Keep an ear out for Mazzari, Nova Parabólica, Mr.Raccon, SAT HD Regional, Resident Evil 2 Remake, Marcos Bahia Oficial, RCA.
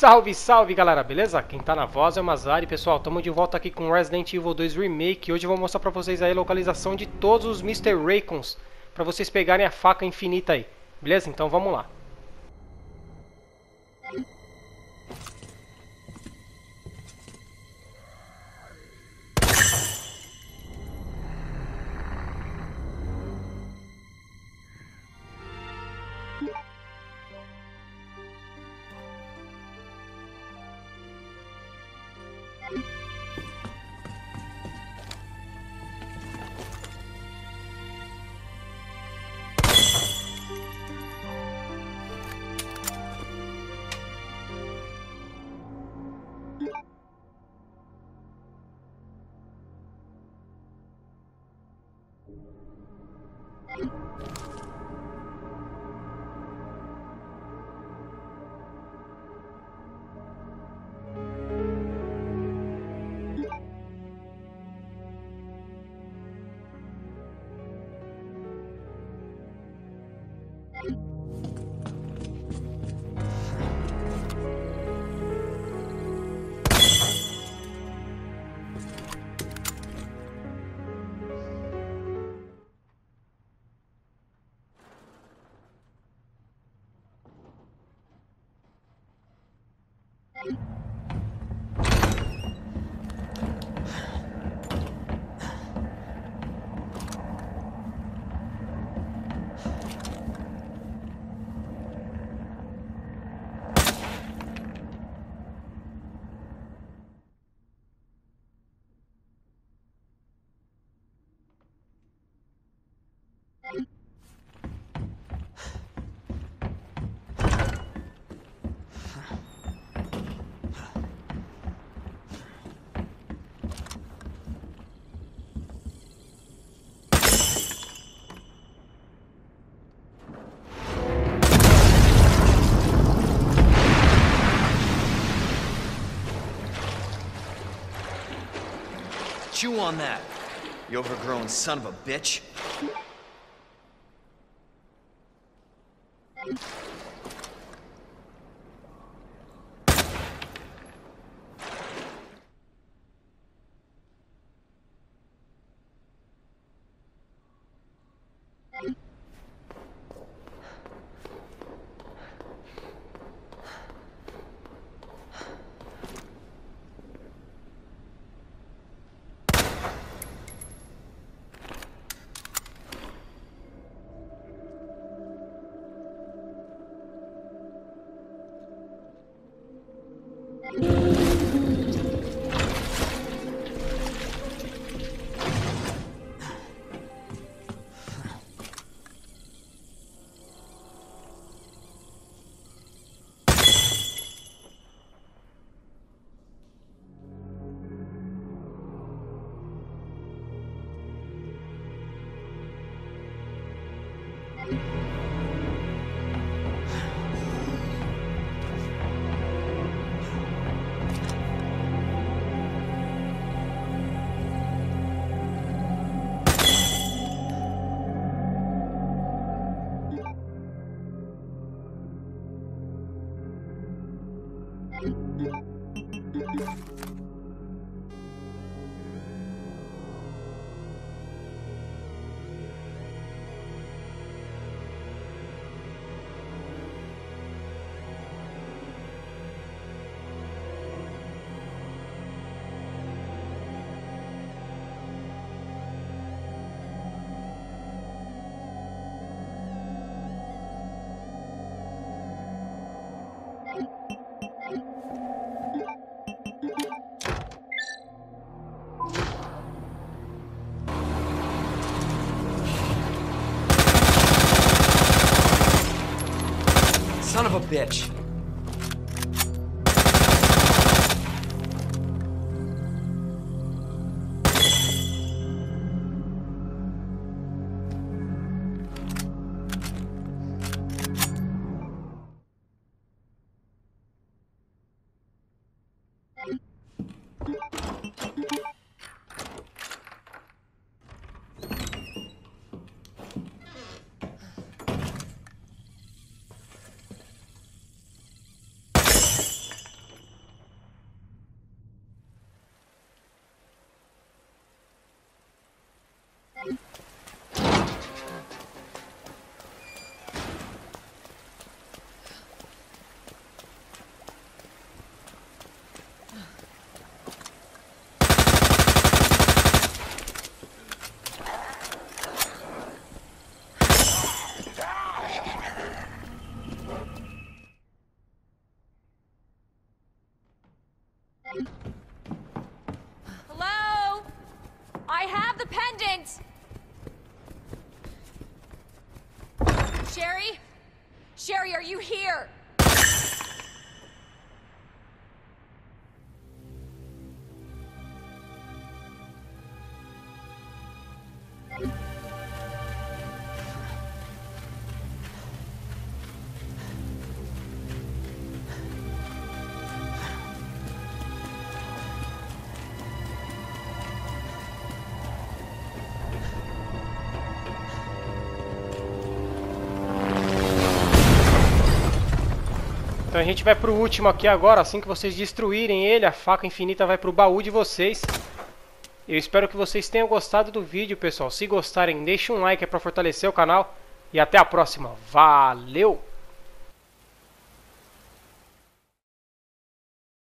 Salve, salve galera, beleza? Quem tá na voz é o Mazzari. Pessoal, estamos de volta aqui com Resident Evil 2 Remake. Hoje eu vou mostrar pra vocês aí a localização de todos os Mr. Raccoons, pra vocês pegarem a faca infinita aí, beleza? Então vamos lá. Chew on that, you overgrown son of a bitch. Hello? I have the pendant! Sherry? Sherry, are you here? Então a gente vai pro último aqui agora, assim que vocês destruírem ele, a faca infinita vai pro baú de vocês. Eu espero que vocês tenham gostado do vídeo, pessoal. Se gostarem, deixe um like, é pra fortalecer o canal. E até a próxima. Valeu!